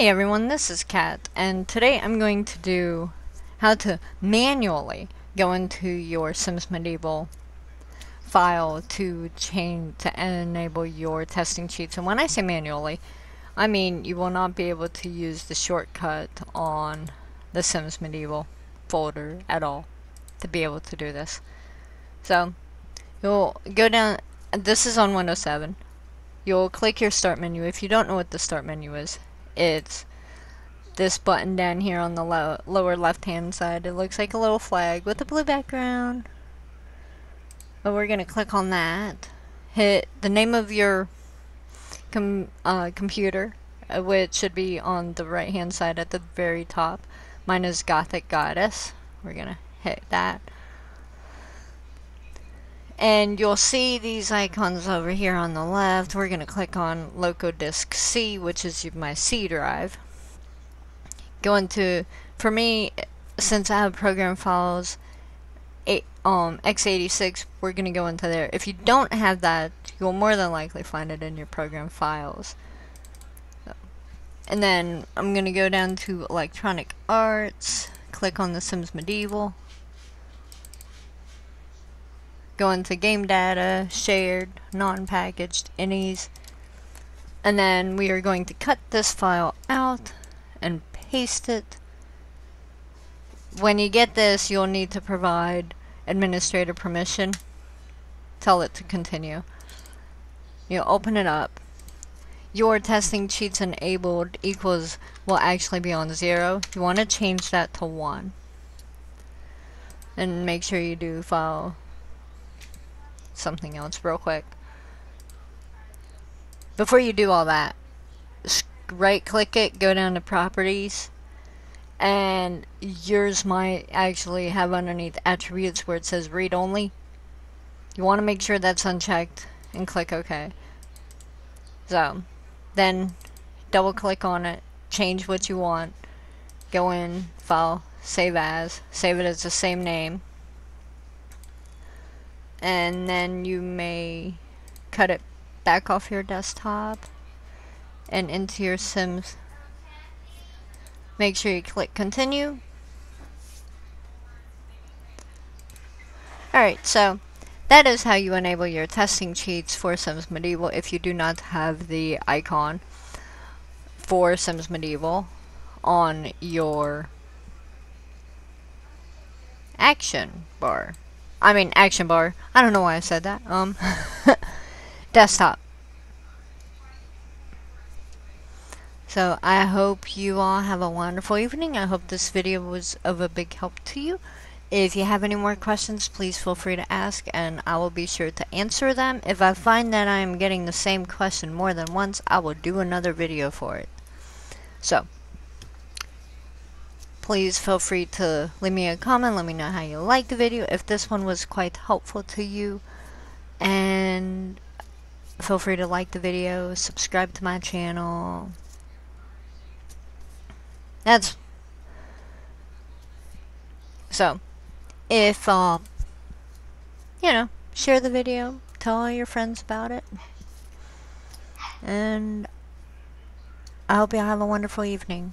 Hey everyone, this is Kat, and today I'm going to do how to manually go into your Sims Medieval file to enable your testing cheats. And when I say manually, I mean you will not be able to use the shortcut on the Sims Medieval folder at all to be able to do this. So you'll go down, this is on Windows 7, you'll click your start menu. If you don't know what the start menu is, it's this button down here on the lower left hand side. It looks like a little flag with a blue background, but we're gonna click on that, hit the name of your computer, which should be on the right hand side at the very top. Mine is Gothic Goddess. We're gonna hit that, and you'll see these icons over here on the left. We're gonna click on local disk C, which is my C drive. For me, since I have program files x86, we're gonna go into there. If you don't have that, you'll more than likely find it in your program files. And then I'm gonna go down to Electronic Arts, click on the Sims Medieval, go into game data, shared, non-packaged, innies, and then we are going to cut this file out and paste it. When you get this, you'll need to provide administrator permission, tell it to continue. You'll open it up. Your testing cheats enabled equals will actually be on 0. You want to change that to 1, and make sure you do file something else real quick. Before you do all that, right click it, go down to properties, and yours might actually have underneath attributes where it says read only. You want to make sure that's unchecked and click OK. So then double click on it, change what you want, go in, file, save as, save it as the same name, and then you may cut it back off your desktop and into your Sims. Make sure you click continue. Alright, so that is how you enable your testing cheats for Sims Medieval if you do not have the icon for Sims Medieval on your action bar. I don't know why I said that. Desktop. So I hope you all have a wonderful evening. I hope this video was of a big help to you. If you have any more questions, please feel free to ask, and I will be sure to answer them. If I find that I am getting the same question more than once, I will do another video for it. So please feel free to leave me a comment, let me know how you liked the video, if this one was quite helpful to you, and feel free to like the video, subscribe to my channel. So if you know, share the video, tell all your friends about it, and I hope you all have a wonderful evening.